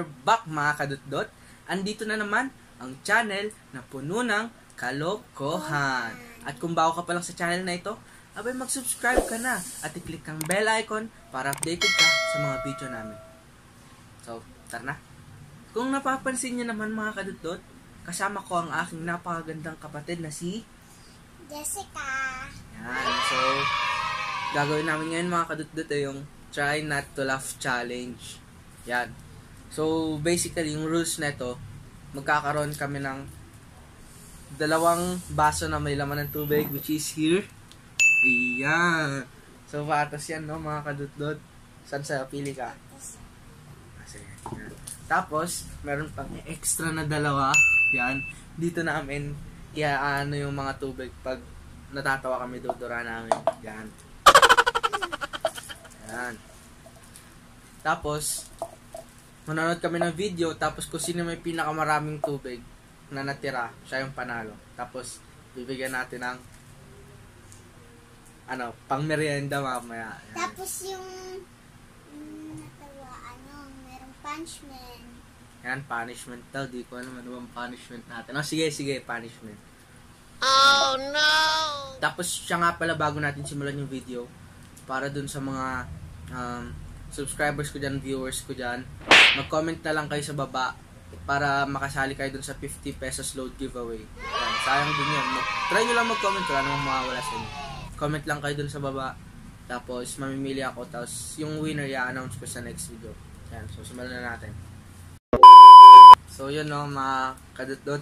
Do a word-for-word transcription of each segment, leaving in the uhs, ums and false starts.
are back mga kadutdot. Andito na naman ang channel na puno ng kalokohan. At kung bago ka pa lang sa channel na ito, abay mag-subscribe ka na at i-click ang bell icon para updated ka sa mga video namin. So, tara na. Kung napapansin niyo naman mga kadutdot, kasama ko ang aking napakagandang kapatid na si Jessica. Yan. So, gagawin namin ngayon mga kadutdot ay yung try not to laugh challenge. Yan. So, basically, yung rules na ito, magkakaroon kami ng dalawang baso na may laman ng tubig, which is here. Iyan. So, patas yan, no, mga kadutdot. Saan sa'yo? Pili ka. Kasi, yan. Tapos, meron pang extra na dalawa. Yan. Dito namin, iaano yung mga tubig pag natatawa kami, dudura namin. Yan. Yan. Tapos, manonood kami ng video, tapos kung sino may pinakamaraming tubig na natira, siya yung panalo. Tapos, bibigyan natin ng ano, pang merienda mamaya. Yan. Tapos yung mm, natawa, ano, merong punishment. Yan, punishment daw. Di ko alam ano bang punishment natin. O, sige, sige, punishment. Oh, no! Tapos, siya nga pala bago natin simulan yung video, para dun sa mga um, subscribers ko dyan, viewers ko dyan, mag-comment na lang kayo sa baba para makasali kayo dun sa fifty pesos load giveaway. Yan, sayang din yun. Mag Try nyo lang mag-comment, wala namang mawawala sa inyo. Comment lang kayo dun sa baba, tapos mamimili ako, tapos yung winner i-announce ko sa next video. Yan, so simulan na natin. So yun no, mga kadutdot,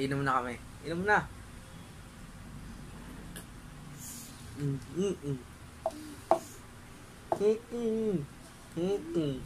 inom na kami. Inom na! Mm mm mm mm mm mm mm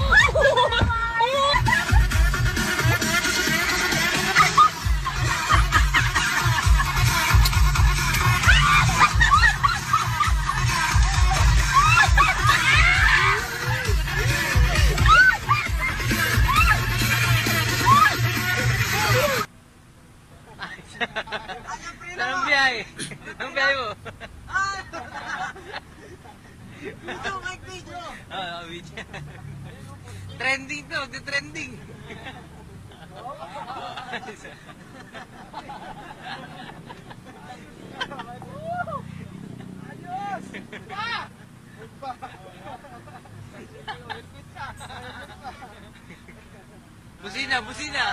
Oh, Trending to, di trending. Ayos! Ah! Busina, busina.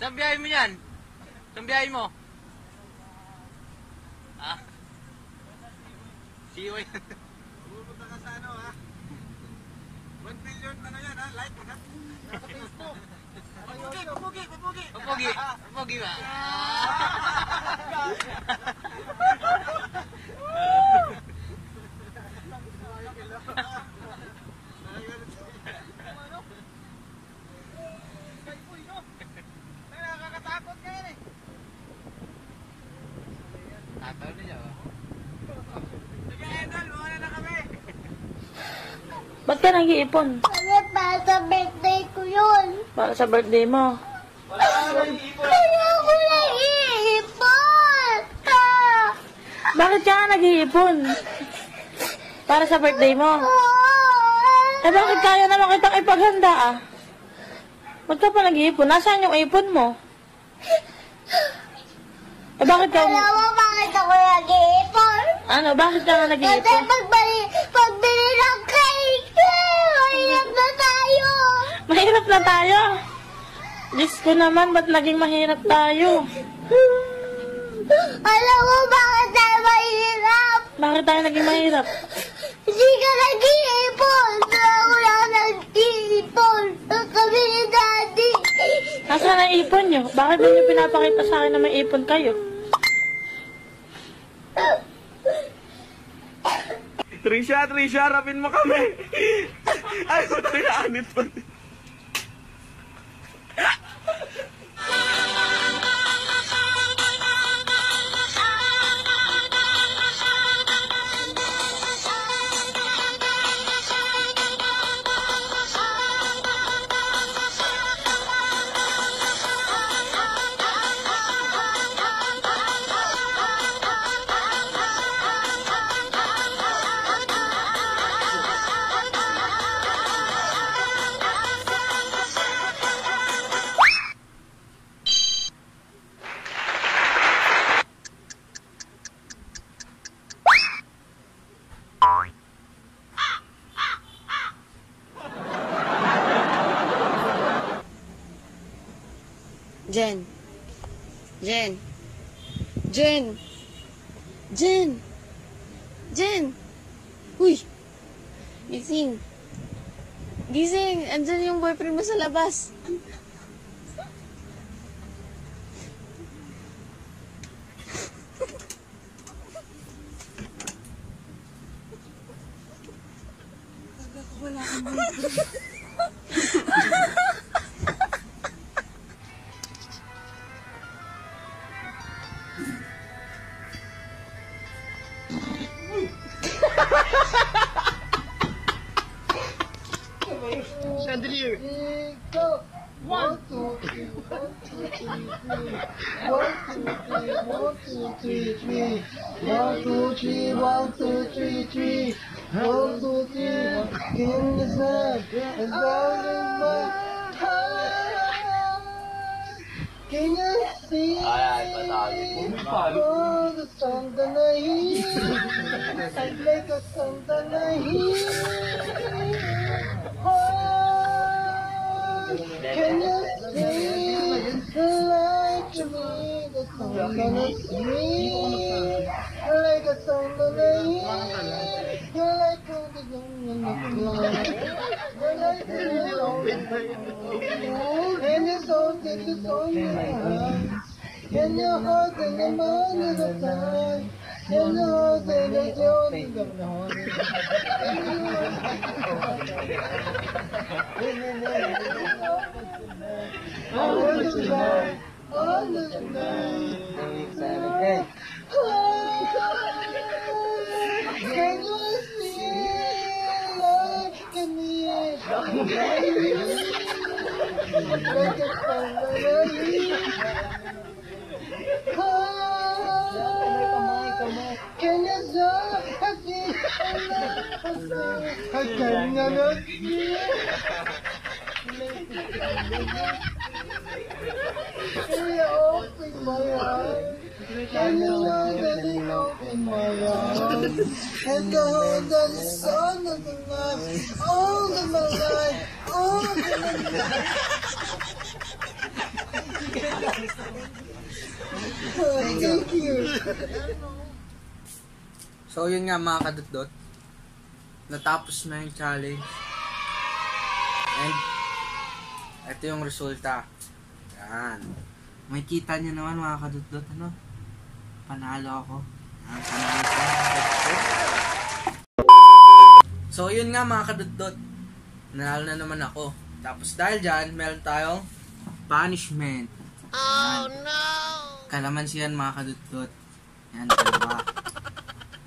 Saan biyahin mo yan? Saan biyahin mo? Ah? Siyo yan. Pupunta ka sa ano ha? one billion ano yan ha? Like mo na? Nasa Facebook. Papugi, papugi, papugi. Papugi, papugi ba? Ba't ka nag-iipon? Para sa birthday ko yun. Para sa birthday mo? Wala ka naman iipon. Kaya ako nag-iipon. Ah. Bakit ka nag-iipon? Para sa birthday mo? Oh. Eh bakit kaya naman kitang ipaghanda ah? Ba't ka pa nag-iipon? Nasaan yung ipon mo? Eh bakit ka... Alam mo bakit ako nag-iipon? Ano? Bakit ka nga nag-iipon? Kasi pagbili, pagbili ng cake! Mahirap na tayo! Mahirap na tayo? Diyos ko naman, ba't naging mahirap tayo? Alam mo bakit tayo mahirap? Bakit tayo naging mahirap? Hindi ka nag-iipon! Wala ka nag-iipon! Kami ni Daddy! Nasaan ang ipon nyo? Bakit ba nyo pinapakita sa akin na may ipon kayo? Trisha, Trisha, harapin mo kami! Ay, ba't tinaanit pa rin? Jen. Jen. Jen. Jen. Jen. Uy. Gising. Gising. Andyan yung boyfriend mo sa labas. Wala kang boyfriend. Chandelier. Go. One, two, three, one, two, three, three. One, two, three, one, two, three, three. One, two, three, one, two, three, three. One, two, three. In the sun, and down in my heart. Can you see? Oh, the sun that I hear. I like the sun that I hear. So yun nga mga kadutdot, natapos na yung challenge and ito yung resulta. Yan, may kita nyo naman mga kadutdot, ano, panalo ako. Yan, panalo ako. So yun nga mga kadutdot, nanalo na naman ako. Tapos dahil dyan meron tayong punishment. Oh no! Kalamansi yan mga kadutdot. Yan, dalawa.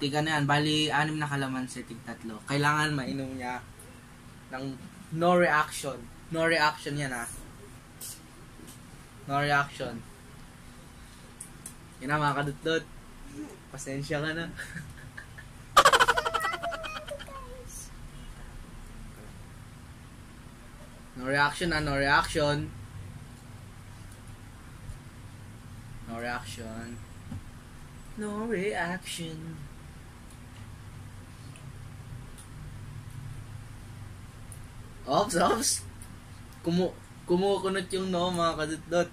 Tiga na yan. Bali, anim na kalamansi, tig tatlo. Kailangan mainom niya ng no reaction. No reaction yan ha. No reaction. Yan na mga kadutdot. Pasensya ka na. No reaction na, no reaction. No reaction. No reaction. Ops, ops. Kumu kumukunot yung no mga kadutdot.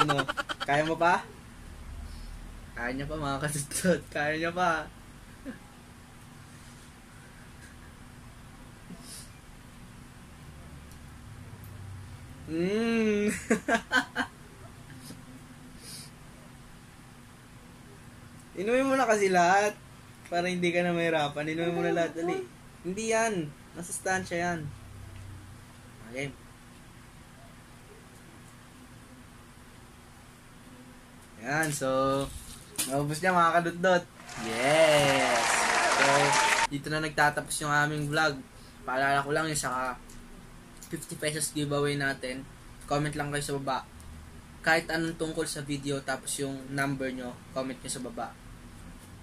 Ano? Kaya mo pa? Kaya niya pa mga kadutdot. Kaya niya pa. Mmm. Inumin mo na kasi lahat para hindi ka na mahirapan. Inumin mo na lahat. Dali. Hindi yan. Nasa stansya yan. Okay. Yan. So, naubos niya mga kadutdot. Yes! So, dito na nagtatapos yung aming vlog. Paalala ko lang yung saka fifty pesos giveaway natin. Comment lang kayo sa baba. Kahit anong tungkol sa video. Tapos yung number nyo. Comment nyo sa baba.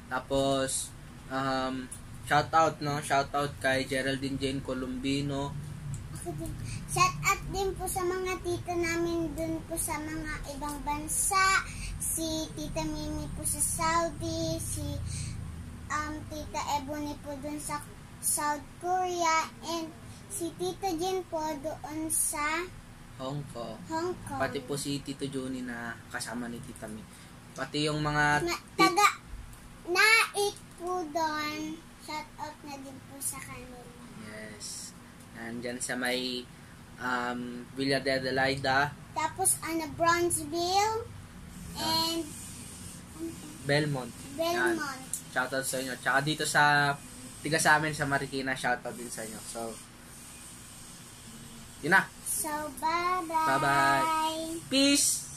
Tapos, um, shoutout, no? Shoutout kay Geraldine Jane Colombino. Shoutout din po sa mga tito namin dun po sa mga ibang bansa. Si Tita Mimi po sa Saudi. Si um, Tita Ebony po dun sa South Korea. And si Tito Jin po doon sa Hong Kong. Hong Kong. Pati po si Tito Juni na kasama ni Tita Mimi. Pati yung mga... Taga... Naik po doon. Shout out na din po sa kanila. Yes. Nandyan sa may um, Villa de Adelaida. Tapos ano, Bronzeville. And uh, Belmont. Belmont. Yan. Shout out sa inyo. Tsaka dito sa tiga sa amin sa Marikina. Shout out din sa inyo. So, yun na. So, bye-bye. Bye-bye. Peace.